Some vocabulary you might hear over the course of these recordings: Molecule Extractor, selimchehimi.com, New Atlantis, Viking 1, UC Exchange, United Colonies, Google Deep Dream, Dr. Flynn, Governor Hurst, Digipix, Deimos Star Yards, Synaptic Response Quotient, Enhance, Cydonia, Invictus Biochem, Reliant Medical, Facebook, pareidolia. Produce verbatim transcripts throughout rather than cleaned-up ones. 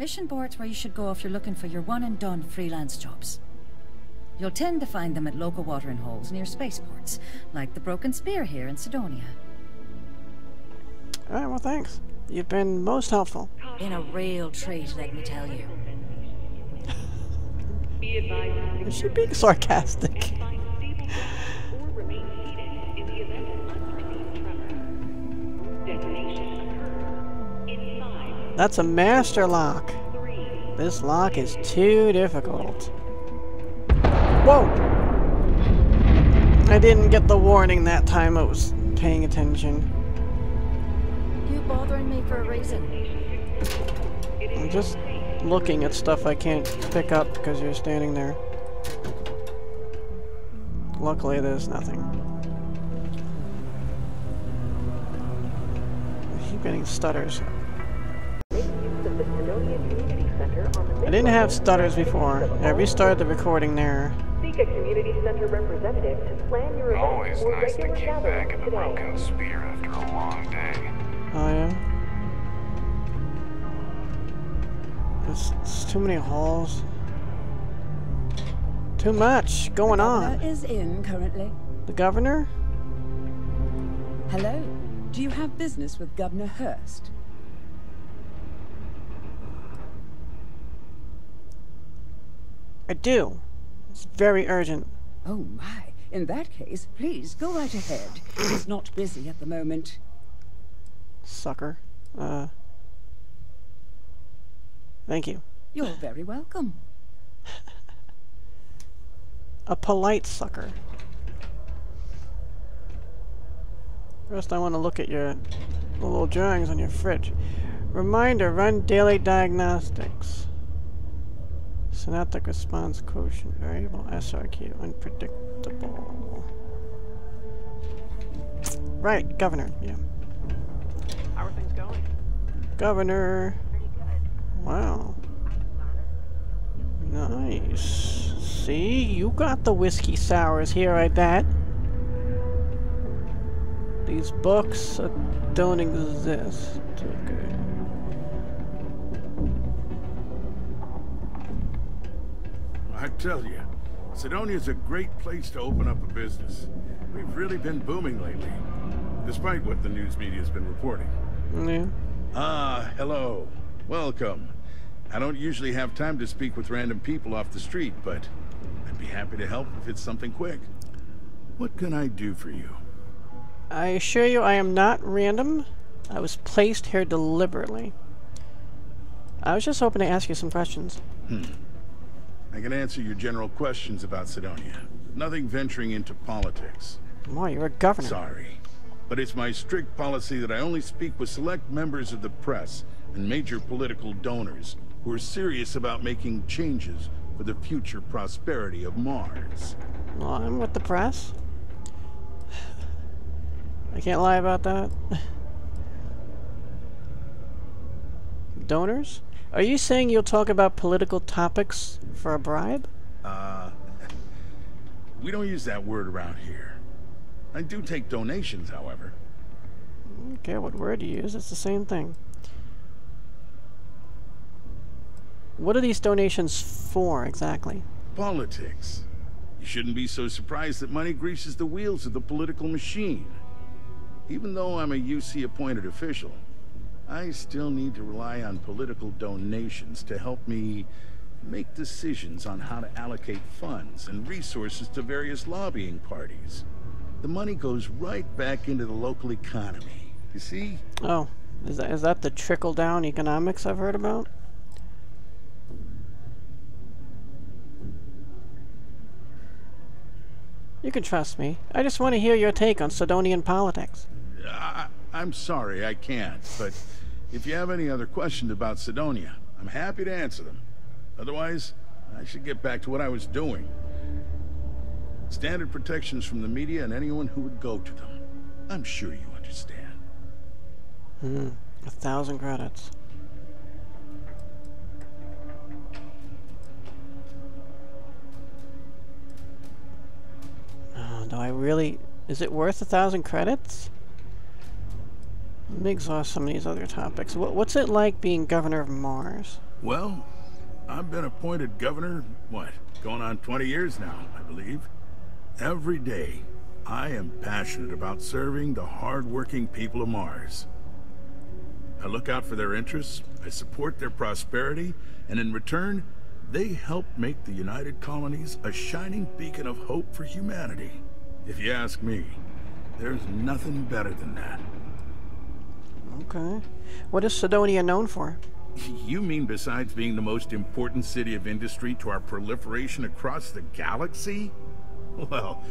Mission boards where you should go if you're looking for your one-and-done freelance jobs. You'll tend to find them at local watering holes near spaceports, like the Broken Spear here in Cydonia. Alright, well thanks. You've been most helpful. Been a real treat, let me tell you. Is she being sarcastic? That's a master lock. This lock is too difficult. Whoa! I didn't get the warning that time. I was paying attention. You bothering me for a reason. I'm just looking at stuff I can't pick up because you're standing there. Luckily, there's nothing. I keep getting stutters. I didn't have stutters before. I restarted the recording there. Seek a community center representative to plan your event. Always nice to kick back at the Broken Spear after a long day. Oh yeah. There's, there's too many halls. Too much going on. The governor is in currently. The governor? Hello. Do you have business with Governor Hurst? I do. It's very urgent. Oh my. In that case, please go right ahead. He's not busy at the moment. Sucker. Uh. Thank you. You're very welcome. A polite sucker. First, I want to look at your little drawings on your fridge. Reminder, run daily diagnostics. Synaptic Response Quotient Variable S R Q Unpredictable. Right, Governor, yeah. How are things going? Governor. Wow. Nice. See, you got the whiskey sours here, I bet. These books don't exist. Okay. I tell you, Cydonia's a great place to open up a business. We've really been booming lately, despite what the news media's been reporting. Yeah. Ah, hello. Welcome. I don't usually have time to speak with random people off the street, but I'd be happy to help if it's something quick. What can I do for you? I assure you I am not random. I was placed here deliberately. I was just hoping to ask you some questions. Hmm. I can answer your general questions about Cydonia. Nothing venturing into politics. Why, you're a governor. Sorry. But it's my strict policy that I only speak with select members of the press and major political donors who are serious about making changes for the future prosperity of Mars. Well, I'm with the press. I can't lie about that. Donors? Are you saying you'll talk about political topics for a bribe? Uh, we don't use that word around here. I do take donations, however. Okay, what word do you use? It's the same thing. What are these donations for, exactly? Politics. You shouldn't be so surprised that money greases the wheels of the political machine. Even though I'm a U C appointed official, I still need to rely on political donations to help me make decisions on how to allocate funds and resources to various lobbying parties. The money goes right back into the local economy, you see? Oh, is that, is that the trickle-down economics I've heard about? You can trust me. I just want to hear your take on Cydonian politics. I, I'm sorry, I can't, but... If you have any other questions about Cydonia, I'm happy to answer them. Otherwise, I should get back to what I was doing. Standard protections from the media and anyone who would go to them. I'm sure you understand. Hmm. A thousand credits. Oh, do I really... Is it worth a thousand credits? Let me exhaust some of these other topics. What, what's it like being governor of Mars? Well, I've been appointed governor, what, going on twenty years now, I believe. Every day, I am passionate about serving the hard-working people of Mars. I look out for their interests, I support their prosperity, and in return, they help make the United Colonies a shining beacon of hope for humanity. If you ask me, there's nothing better than that. Okay. What is Cydonia known for? You mean besides being the most important city of industry to our proliferation across the galaxy? Well,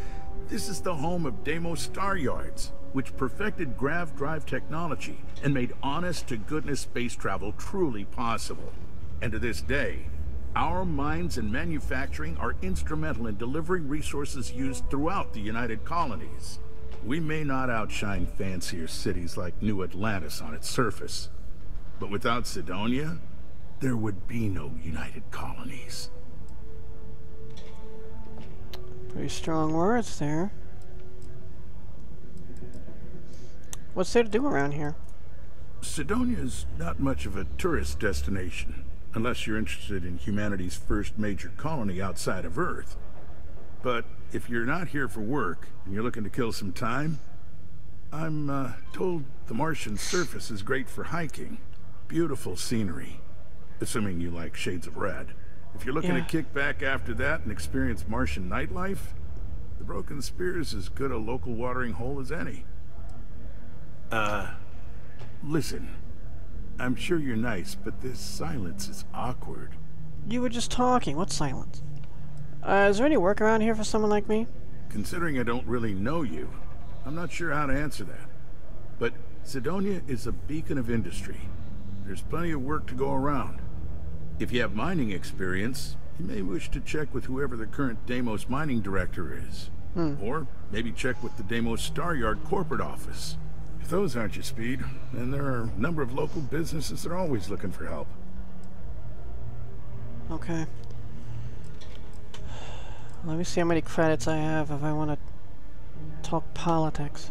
this is the home of Deimos Star Yards, which perfected grav drive technology and made honest-to-goodness space travel truly possible. And to this day, our mines and manufacturing are instrumental in delivering resources used throughout the United Colonies. We may not outshine fancier cities like New Atlantis on its surface, but without Cydonia, there would be no United Colonies. Pretty strong words there. What's there to do around here? Cydonia's not much of a tourist destination, unless you're interested in humanity's first major colony outside of Earth. But if you're not here for work, and you're looking to kill some time, I'm uh, told the Martian surface is great for hiking. Beautiful scenery, assuming you like shades of red. If you're looking yeah. to kick back after that and experience Martian nightlife, the Broken Spear is as good a local watering hole as any. Uh, listen, I'm sure you're nice, but this silence is awkward. You were just talking. What silence? Uh, is there any work around here for someone like me? Considering I don't really know you, I'm not sure how to answer that. But Cydonia is a beacon of industry. There's plenty of work to go around. If you have mining experience, you may wish to check with whoever the current Deimos mining director is. Hmm. Or maybe check with the Deimos Star Yard corporate office. If those aren't your speed, then there are a number of local businesses that are always looking for help. Okay. Let me see how many credits I have if I want to talk politics.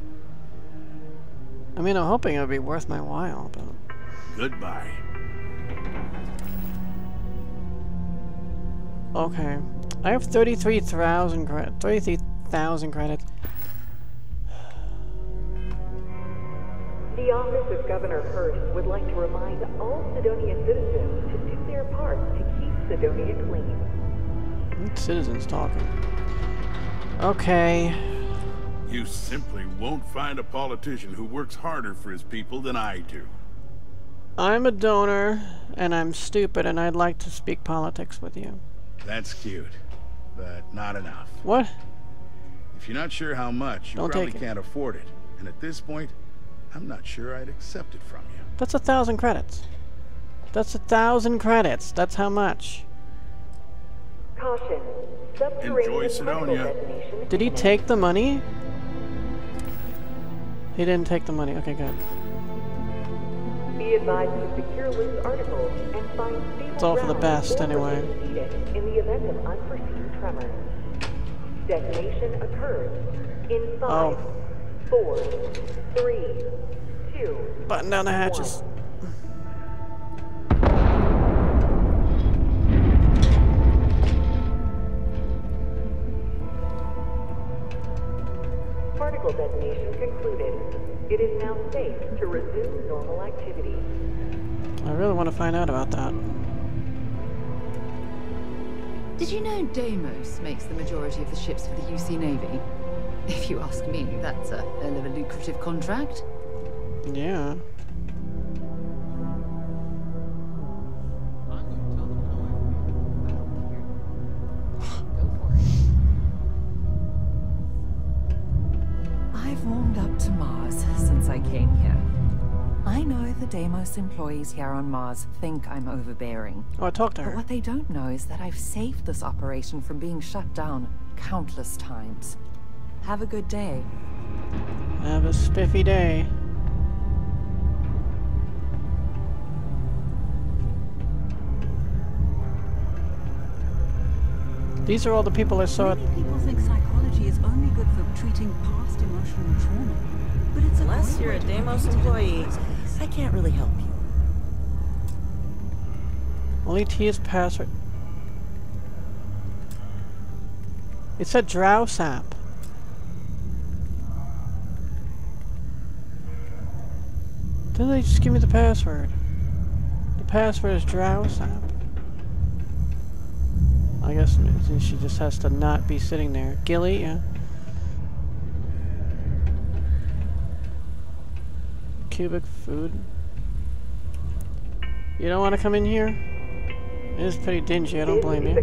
I mean, I'm hoping it'll be worth my while, but... Goodbye. Okay. I have thirty-three thousand credits. thirty-three thousand credits. The Office of Governor Hurst would like to remind all Cydonian citizens to do their part to keep Cydonia clean. Citizens talking. Okay. You simply won't find a politician who works harder for his people than I do. I'm a donor, and I'm stupid, and I'd like to speak politics with you. That's cute, but not enough. What? If you're not sure how much, you Don't probably can't afford it. And at this point, I'm not sure I'd accept it from you. That's a thousand credits. That's a thousand credits. That's how much. Caution. Enjoy Cydonia. Did he take the money? He didn't take the money. Okay, good. Be advised to secure loose articles and find it's all for the best, anyway. In the event of unforeseen tremors, detonation occurs in five, oh. four, three, two. Button down the hatches. One. Particle detonation concluded. It is now safe to resume normal activity. I really want to find out about that. Did you know Deimos makes the majority of the ships for the U C Navy? If you ask me, that's a hell of a lucrative contract. Yeah. Deimos employees here on Mars think I'm overbearing. Oh, I talked to her. But what they don't know is that I've saved this operation from being shut down countless times. Have a good day. Have a spiffy day. These are all the people I saw. Many people think psychology is only good for treating past emotional trauma, but it's unless you're a Deimos employee. I can't really help you. Only T is password. It's a drow sap. Didn't they just give me the password? The password is drow sap. I guess she just has to not be sitting there. Gilly, yeah. Cubic food. You don't want to come in here? It is pretty dingy, I don't blame you.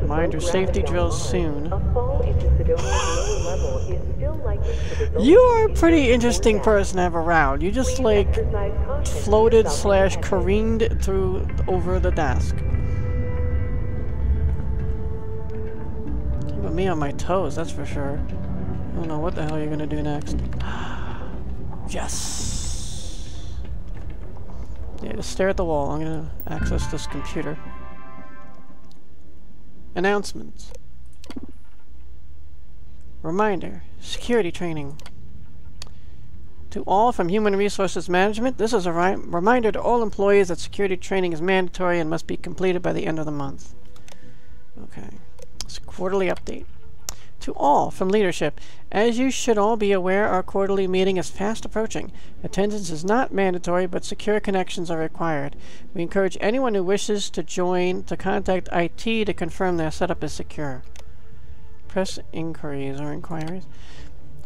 Reminder, safety drills soon. You are a pretty interesting person to have around. You just like floated slash careened through over the desk. Keep me on my toes, that's for sure. I don't know what the hell you're gonna do next. Yes! Yeah, just stare at the wall. I'm gonna access this computer. Announcements. Reminder. Security training. To all from Human Resources Management, this is a ri- reminder to all employees that security training is mandatory and must be completed by the end of the month. Okay. It's a quarterly update. To all from leadership, as you should all be aware, our quarterly meeting is fast approaching. Attendance is not mandatory, but secure connections are required. We encourage anyone who wishes to join to contact I T to confirm their setup is secure. Press inquiries or inquiries.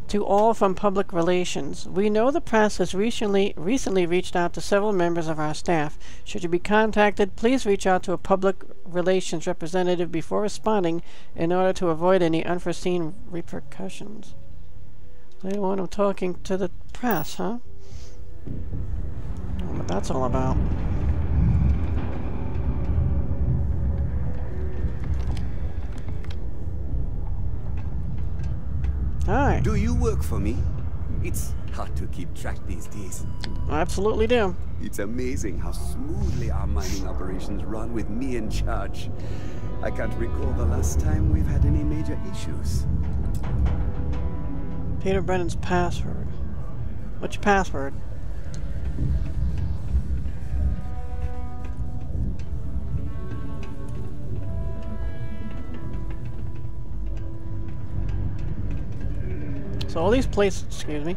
To all from public relations, we know the press has recently recently reached out to several members of our staff. Should you be contacted, please reach out to a public relations representative before responding in order to avoid any unforeseen repercussions. They don't want them talking to the press, huh? I don't know what that's all about. Hi. Do you work for me? It's hard to keep track these days. I absolutely do. It's amazing how smoothly our mining operations run with me in charge. I can't recall the last time we've had any major issues. Peter Brennan's password. What's your password? So all these places, excuse me,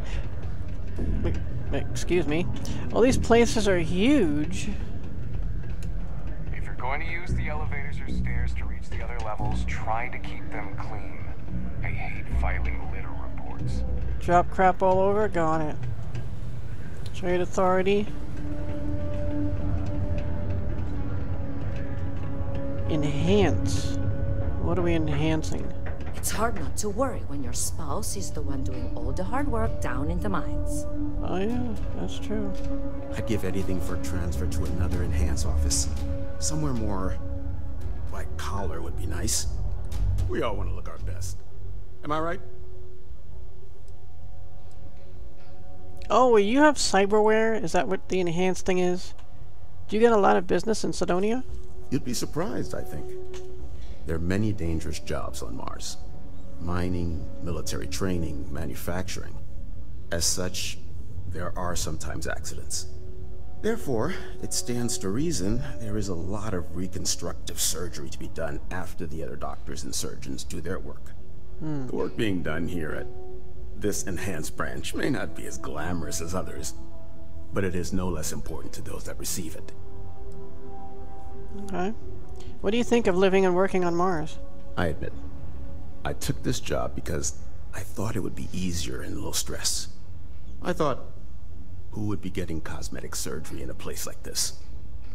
excuse me, all these places are huge. If you're going to use the elevators or stairs to reach the other levels, try to keep them clean. I hate filing litter reports. Drop crap all over, go on it. Trade authority. Enhance. What are we enhancing? It's hard not to worry when your spouse is the one doing all the hard work down in the mines. Oh yeah, that's true. I'd give anything for a transfer to another Enhance office. Somewhere more white collar would be nice. We all want to look our best. Am I right? Oh, well, you have cyberware? Is that what the Enhance thing is? Do you get a lot of business in Cydonia? You'd be surprised, I think. There are many dangerous jobs on Mars. Mining, military training, manufacturing. As such, there are sometimes accidents. Therefore, it stands to reason there is a lot of reconstructive surgery to be done after the other doctors and surgeons do their work. Hmm. The work being done here at this Enhanced branch may not be as glamorous as others, but it is no less important to those that receive it. Okay. What do you think of living and working on Mars? I admit, I took this job because I thought it would be easier and low stress. I thought, who would be getting cosmetic surgery in a place like this?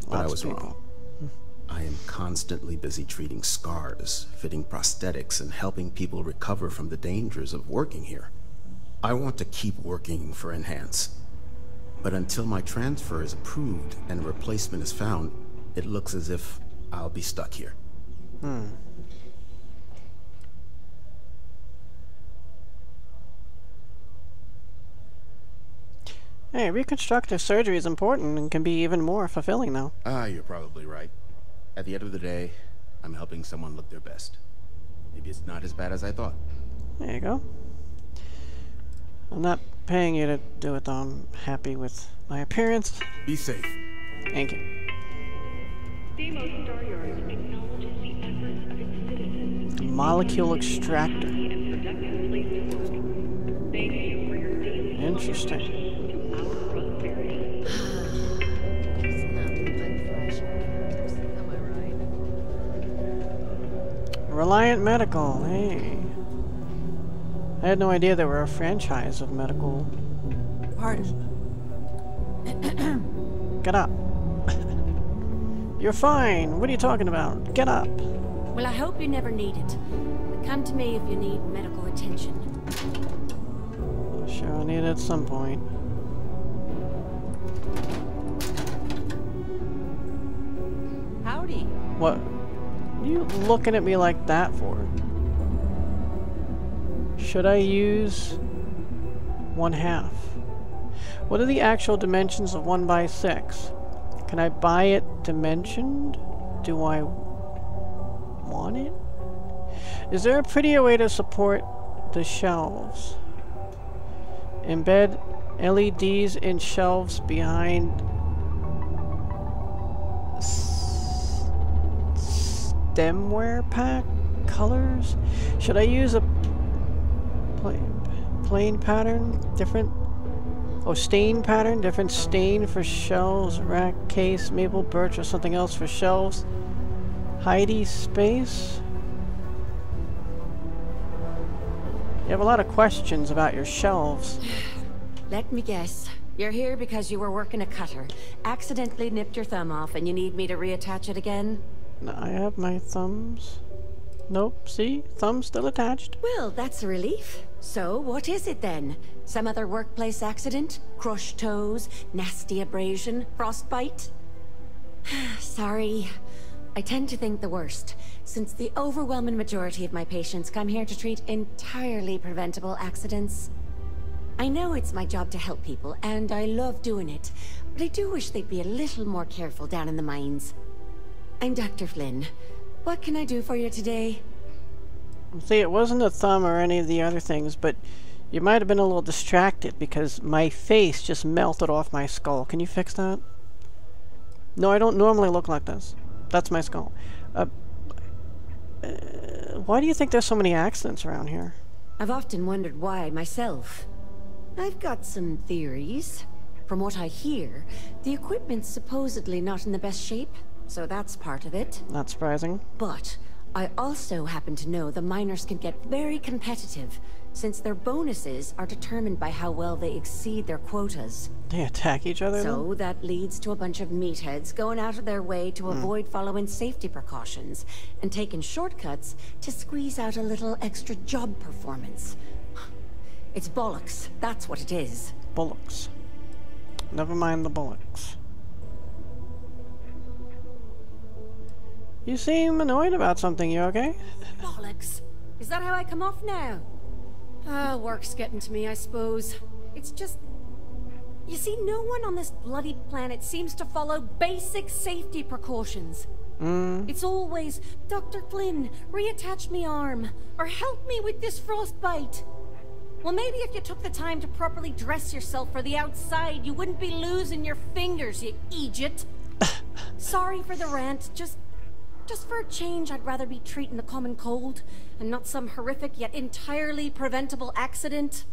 But I was wrong. I am constantly busy treating scars, fitting prosthetics, and helping people recover from the dangers of working here. I want to keep working for Enhance. But until my transfer is approved and a replacement is found, it looks as if I'll be stuck here. Hmm. Hey, reconstructive surgery is important and can be even more fulfilling, though. Ah, you're probably right. At the end of the day, I'm helping someone look their best. Maybe it's not as bad as I thought. There you go. I'm not paying you to do it, though. I'm happy with my appearance. Be safe. Thank you. Deimos Star Yards acknowledges the efforts of its citizens. Molecule Extractor. Interesting. Reliant Medical, hey. I had no idea they were a franchise of medical. Pardon. Get up. You're fine. What are you talking about? Get up. Well, I hope you never need it. But come to me if you need medical attention. Sure, I'll need it at some point. Howdy. What? You looking at me like that for? Should I use one half? What are the actual dimensions of one by six? Can I buy it dimensioned? Do I want it? Is there a prettier way to support the shelves? Embed L E Ds in shelves behind stemware pack colors? Should I use a plain, plain pattern? Different? Oh, stain pattern? Different stain for shelves, rack, case, maple, birch, or something else for shelves. Heidi space? You have a lot of questions about your shelves. Let me guess. You're here because you were working a cutter. Accidentally nipped your thumb off and you need me to reattach it again? I have my thumbs. Nope, see? Thumb's still attached. Well, that's a relief. So, what is it then? Some other workplace accident? Crushed toes? Nasty abrasion? Frostbite? Sorry. I tend to think the worst, since the overwhelming majority of my patients come here to treat entirely preventable accidents. I know it's my job to help people, and I love doing it, but I do wish they'd be a little more careful down in the mines. I'm Doctor Flynn. What can I do for you today? See, it wasn't a thumb or any of the other things, but you might have been a little distracted because my face just melted off my skull. Can you fix that? No, I don't normally look like this. That's my skull. Uh, uh, why do you think there's so many accidents around here? I've often wondered why myself. I've got some theories. From what I hear, the equipment's supposedly not in the best shape. So that's part of it. Not surprising. But I also happen to know the miners can get very competitive, since their bonuses are determined by how well they exceed their quotas. They attack each other? So then? That leads to a bunch of meatheads going out of their way to mm. avoid following safety precautions and taking shortcuts to squeeze out a little extra job performance. It's bollocks. That's what it is. Bollocks. Never mind the bollocks. You seem annoyed about something, you okay? Bollocks. Is that how I come off now? Ah, oh, work's getting to me, I suppose. It's just... You see, no one on this bloody planet seems to follow basic safety precautions. Mm. It's always, Doctor Flynn, reattach me arm, or help me with this frostbite. Well, maybe if you took the time to properly dress yourself for the outside, you wouldn't be losing your fingers, you idiot. Sorry for the rant, just... Just for a change, I'd rather be treating the common cold, and not some horrific yet entirely preventable accident.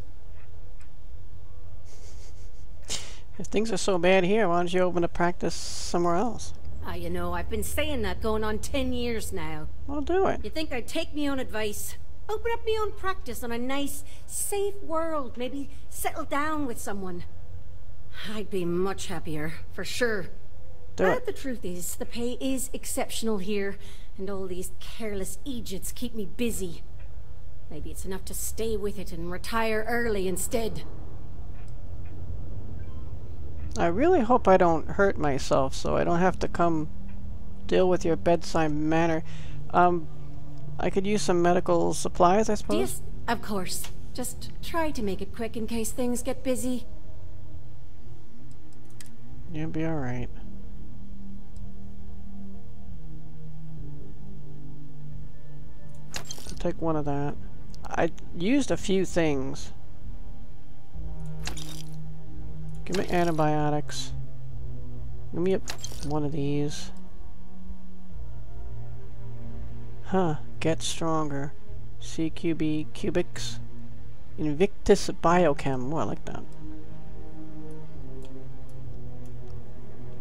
If things are so bad here, why don't you open a practice somewhere else? Ah, you know, I've been saying that going on ten years now. Well, do it. You think I'd take me on advice? Open up me own practice on a nice, safe world, maybe settle down with someone. I'd be much happier, for sure. But the truth is, the pay is exceptional here, and all these careless idiots keep me busy. Maybe it's enough to stay with it and retire early instead. I really hope I don't hurt myself, so I don't have to come deal with your bedside manner. Um, I could use some medical supplies, I suppose? Yes, of course. Just try to make it quick in case things get busy. You'll be alright. Take one of that. I used a few things. Give me antibiotics. Give me one of these. Huh, get stronger. C Q B Cubics. Invictus Biochem. Oh, I like that.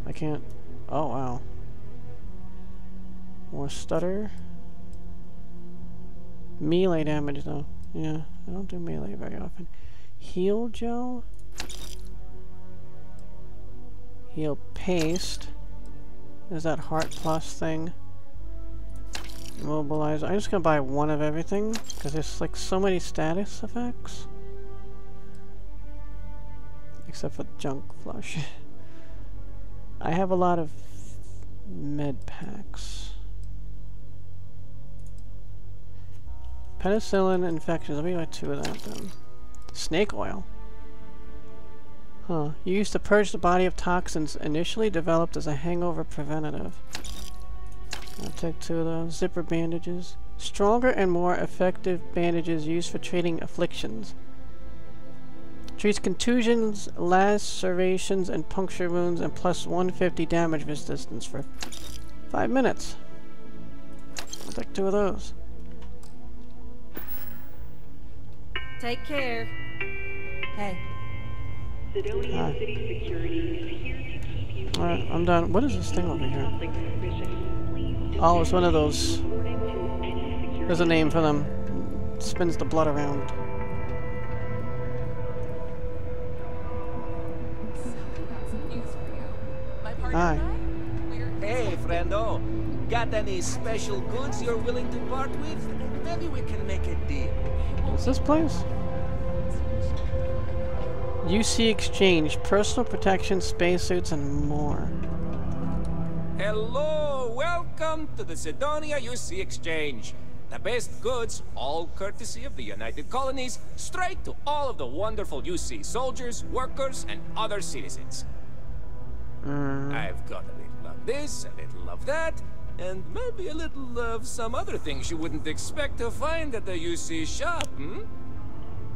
I can't... Oh, wow. More stutter. Melee damage, though. Yeah, I don't do melee very often. Heal gel. Heal paste. There's that heart plus thing. Immobilize. I'm just gonna buy one of everything, because there's like so many status effects. Except for junk flush. I have a lot of med packs. Penicillin infections. I'll be like two of that then. Snake oil. Huh. Used to purge the body of toxins, initially developed as a hangover preventative. I'll take two of those. Zipper bandages. Stronger and more effective bandages used for treating afflictions. Treats contusions, lacerations, and puncture wounds, and plus one hundred fifty damage resistance for five minutes. I'll take two of those. Take care. Hey. Cydonia City Security is here to keep you safe. Alright, I'm done. What is this thing over here? Oh, it's one of those. There's a name for them. It spins the blood around. Hi. Hey, friendo. Got any special goods you're willing to part with? Maybe we can make a deal. What's this place? U C Exchange. Personal protection, spacesuits, and more. Hello! Welcome to the Cydonia U C Exchange. The best goods, all courtesy of the United Colonies, straight to all of the wonderful U C soldiers, workers, and other citizens. Mm. I've got a little of this, a little of that, and maybe a little of some other things you wouldn't expect to find at the U C shop, hmm?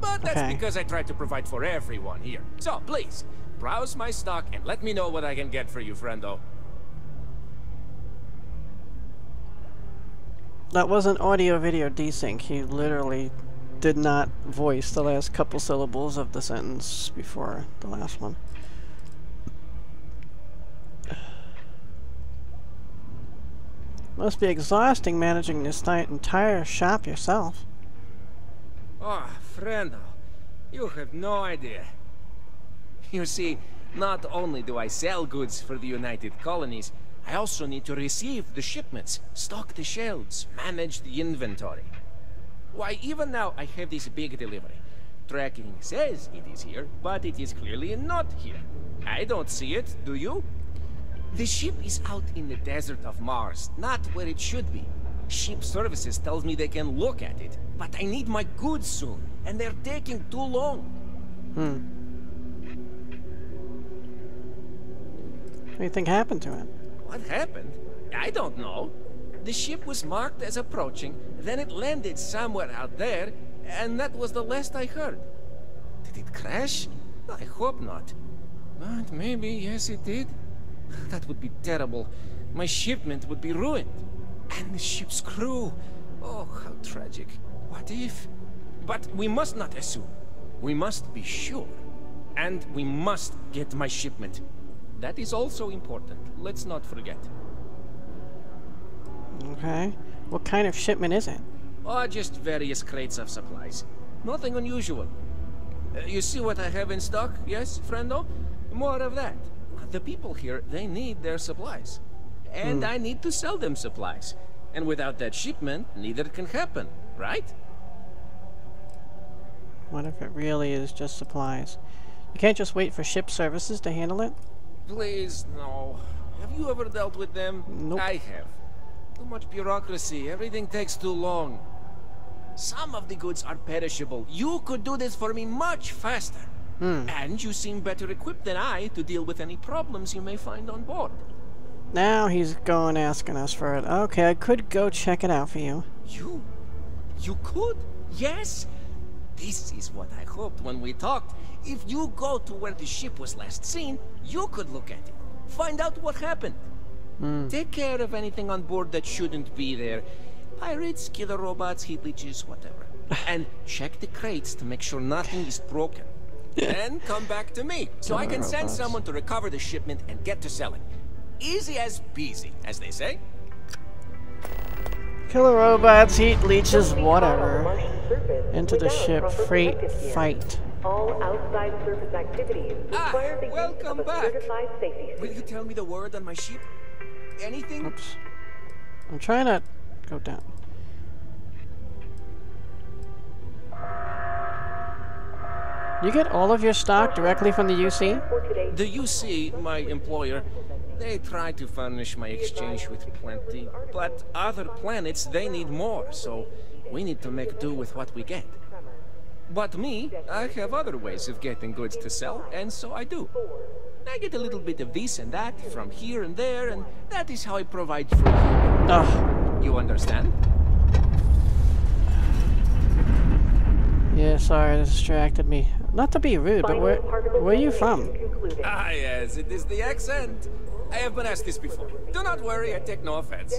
But that's okay, because I try to provide for everyone here. So, please, browse my stock and let me know what I can get for you, friendo. That wasn't audio-video desync. He literally did not voice the last couple syllables of the sentence before the last one. Must be exhausting managing this entire shop yourself. Oh, friendo, you have no idea. You see, not only do I sell goods for the United Colonies, I also need to receive the shipments, stock the shelves, manage the inventory. Why, even now I have this big delivery. Tracking says it is here, but it is clearly not here. I don't see it, do you? The ship is out in the desert of Mars, not where it should be. Ship services tells me they can look at it, but I need my goods soon, and they're taking too long. Hmm. What do you think happened to it? What happened? I don't know. The ship was marked as approaching, then it landed somewhere out there, and that was the last I heard. Did it crash? I hope not. But maybe, yes, it did. That would be terrible. My shipment would be ruined. And the ship's crew. Oh, how tragic. What if? But we must not assume. We must be sure. And we must get my shipment. That is also important. Let's not forget. Okay. What kind of shipment is it? Oh, just various crates of supplies. Nothing unusual. Uh, you see what I have in stock? Yes, friendo? More of that. The people here, they need their supplies. And mm. I need to sell them supplies. And without that shipment, neither can happen, right? What if it really is just supplies? You can't just wait for ship services to handle it? Please, no. Have you ever dealt with them? Nope. I have. Too much bureaucracy. Everything takes too long. Some of the goods are perishable. You could do this for me much faster. Hmm. And you seem better equipped than I to deal with any problems you may find on board. Now he's going asking us for it. Okay, I could go check it out for you. You? You could? Yes? This is what I hoped when we talked. If you go to where the ship was last seen, you could look at it. Find out what happened. Hmm. Take care of anything on board that shouldn't be there. Pirates, killer robots, heat leeches, whatever. And check the crates to make sure nothing is broken. Then come back to me, so I can send someone to recover the shipment and get to selling. Easy as peasy, as they say. Killer robots, heat leeches, whatever. Into the ship, freight, fight. All outside surface activities require ah, the use of a certified safety suit. Will you tell me the word on my sheep? Anything? Oops. I'm trying to go down. You get all of your stock directly from the U C? The U C, my employer, they try to furnish my exchange with plenty, but other planets, they need more, so we need to make do with what we get. But me, I have other ways of getting goods to sell, and so I do. I get a little bit of this and that from here and there, and that is how I provide for you. Ugh. You understand? Yeah, sorry, this distracted me. Not to be rude, but where, where are you from? Ah, yes, it is the accent. I have been asked this before. Do not worry, I take no offense.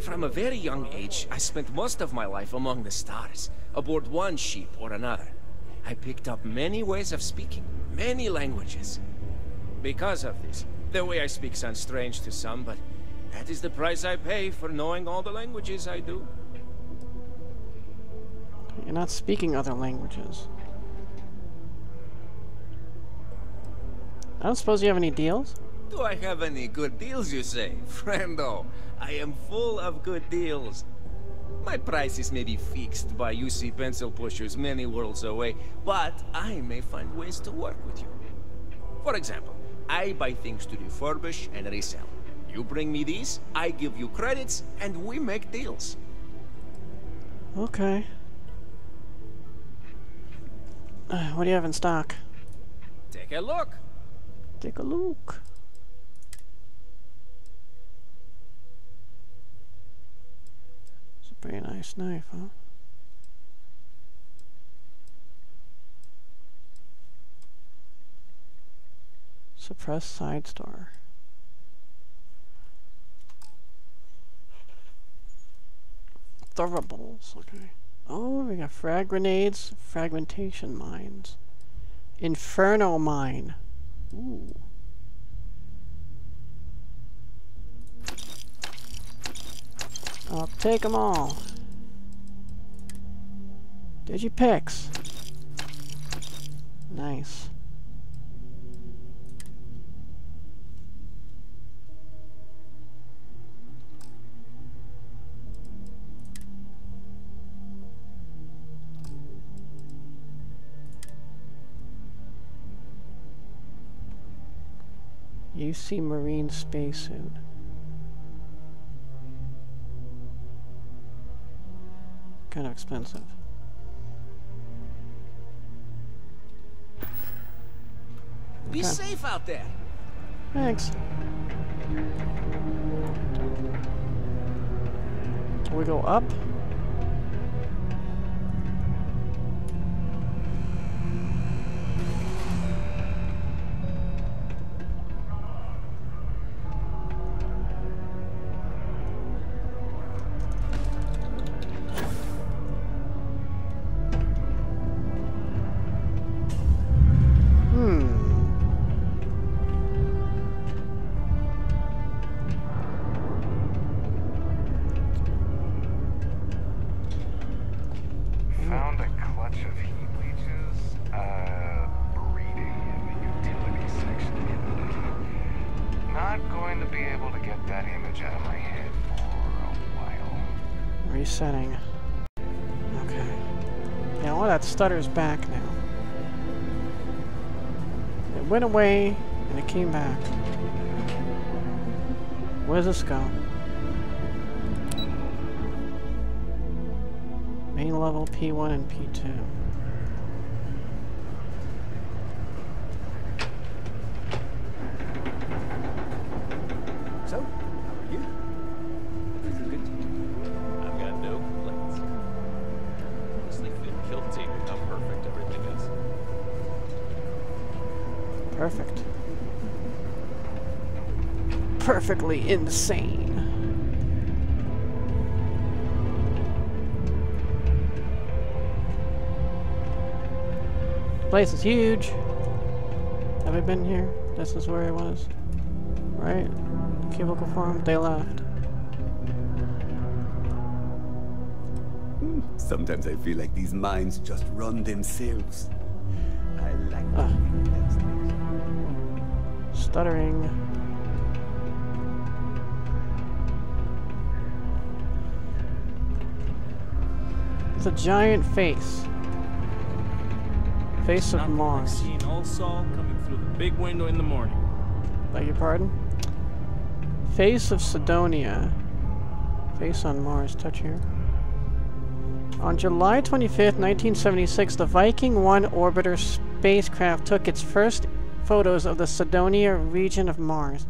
From a very young age, I spent most of my life among the stars, aboard one ship or another. I picked up many ways of speaking, many languages. Because of this, the way I speak sounds strange to some, but that is the price I pay for knowing all the languages I do. You're not speaking other languages. I don't suppose you have any deals? Do I have any good deals, you say? Friendo, I am full of good deals. My prices may be fixed by U C pencil pushers many worlds away, but I may find ways to work with you. For example, I buy things to refurbish and resell. You bring me these, I give you credits, and we make deals. Okay. Uh, what do you have in stock? Take a look. Take a look. Very nice knife, huh? Suppressed side star. Throwables, okay. Oh, we got frag grenades, fragmentation mines. Inferno mine. Ooh. I'll take them all. Digipix. Nice. U C Marine spacesuit. Kind of expensive. Be okay. Safe out there. Thanks. We go up. Setting. Okay. Yeah, all that stutter's back now. It went away and it came back. Where does this go? Main level P one and P two. Perfectly insane. place is huge. Have I been here? This is where I was. Right? Cubicle farm, they left. Sometimes I feel like these mines just run themselves. I like uh. that. Stuttering. It's a giant face. Face it's of Mars. I've seen old Saul coming through the big window in the morning. Beg your pardon? Face of Cydonia. Face on Mars. Touch here. On July twenty-fifth, nineteen seventy-six, the Viking one orbiter spacecraft took its first photos of the Cydonia region of Mars.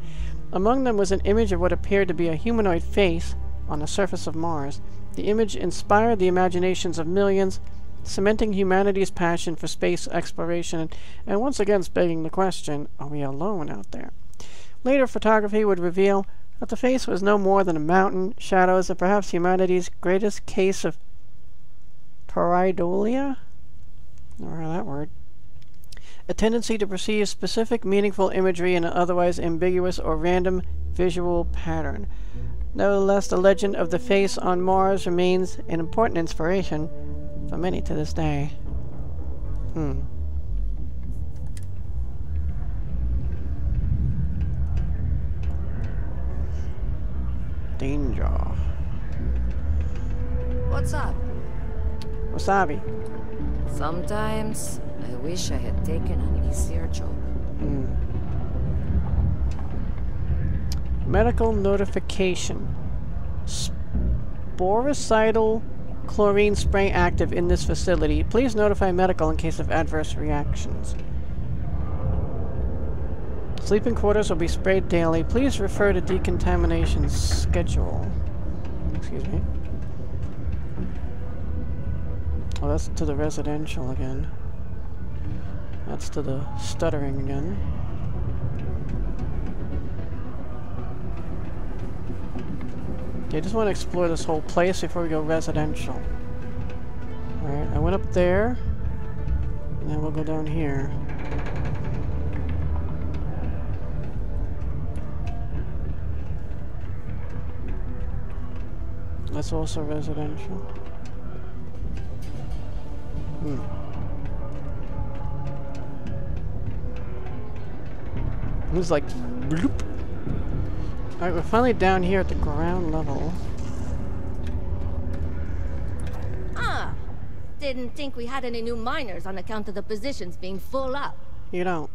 Among them was an image of what appeared to be a humanoid face on the surface of Mars. The image inspired the imaginations of millions, cementing humanity's passion for space exploration and once again begging the question, are we alone out there? Later photography would reveal that the face was no more than a mountain, shadows, and perhaps humanity's greatest case of pareidolia? Never heard that word. A tendency to perceive specific meaningful imagery in an otherwise ambiguous or random visual pattern. Nevertheless, the legend of the face on Mars remains an important inspiration for many to this day. Hmm. Danger. What's up? Wasabi. Sometimes I wish I had taken an easier job. Mm. Medical notification. Sporicidal chlorine spray active in this facility. Please notify medical in case of adverse reactions. Sleeping quarters will be sprayed daily. Please refer to decontamination schedule. Excuse me. Oh, that's to the residential again. That's to the stuttering again. Okay, I just want to explore this whole place before we go residential. Alright, I went up there, and then we'll go down here. That's also residential. Hmm. It was like bloop. Alright, we're finally down here at the ground level. Ah! Didn't think we had any new miners on account of the positions being full up. You don't.